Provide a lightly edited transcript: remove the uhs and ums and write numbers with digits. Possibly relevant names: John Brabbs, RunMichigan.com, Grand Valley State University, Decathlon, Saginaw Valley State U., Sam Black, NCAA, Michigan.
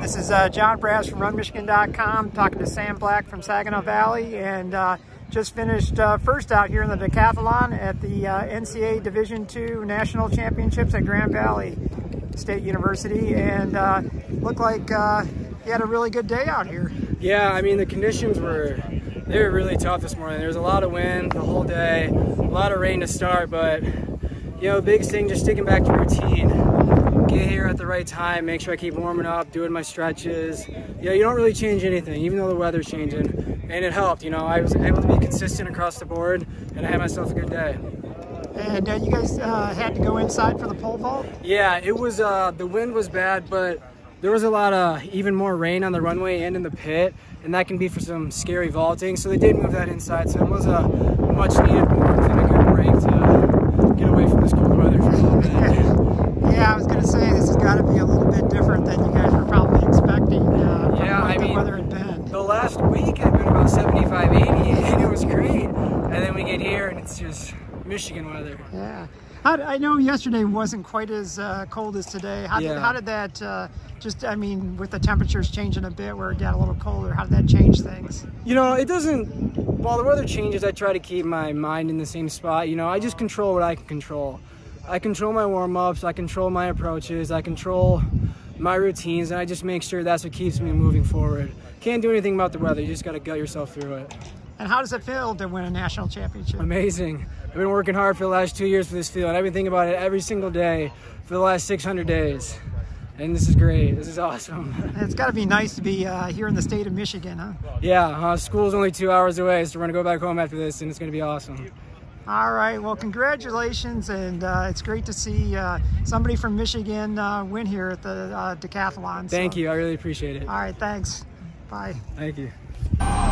This is John Brabbs from RunMichigan.com talking to Sam Black from Saginaw Valley, and just finished first out here in the decathlon at the NCAA Division II National Championships at Grand Valley State University, and looked like he had a really good day out here. Yeah, I mean, the conditions were really tough this morning. There was a lot of wind the whole day, a lot of rain to start, but you know, biggest thing, just sticking back to routine. Get here at the right time, make sure I keep warming up, doing my stretches. Yeah, you don't really change anything, even though the weather's changing. And it helped, you know, I was able to be consistent across the board, and I had myself a good day. And you guys had to go inside for the pole vault? Yeah, it was, the wind was bad, but there was a lot of even more rain on the runway and in the pit, and that can be for some scary vaulting. So they did move that inside, so it was a much needed warmth and a good break to get away from this cold weather for a little bit. Yeah, I was going to say, this has got to be a little bit different than you guys were probably expecting. Yeah, I mean, weather had been. The last week had been about 75, 80, and it was great. And then we get here, and it's just Michigan weather. Yeah. I know yesterday wasn't quite as cold as today. How did that, I mean, with the temperatures changing a bit where it got a little colder, how did that change things? You know, it doesn't, while the weather changes, I try to keep my mind in the same spot. You know, I just control what I can control. I control my warm-ups, I control my approaches, I control my routines, and I just make sure that's what keeps me moving forward. Can't do anything about the weather, you just got to gut yourself through it. And how does it feel to win a national championship? Amazing. I've been working hard for the last 2 years for this field. I've been thinking about it every single day for the last 600 days. And this is great. This is awesome. It's got to be nice to be here in the state of Michigan, huh? Yeah, school's only 2 hours away, so we're going to go back home after this, and it's going to be awesome. All right, well, congratulations, and it's great to see somebody from Michigan win here at the decathlon. Thank you. I really appreciate it. All right, thanks. Bye. Thank you.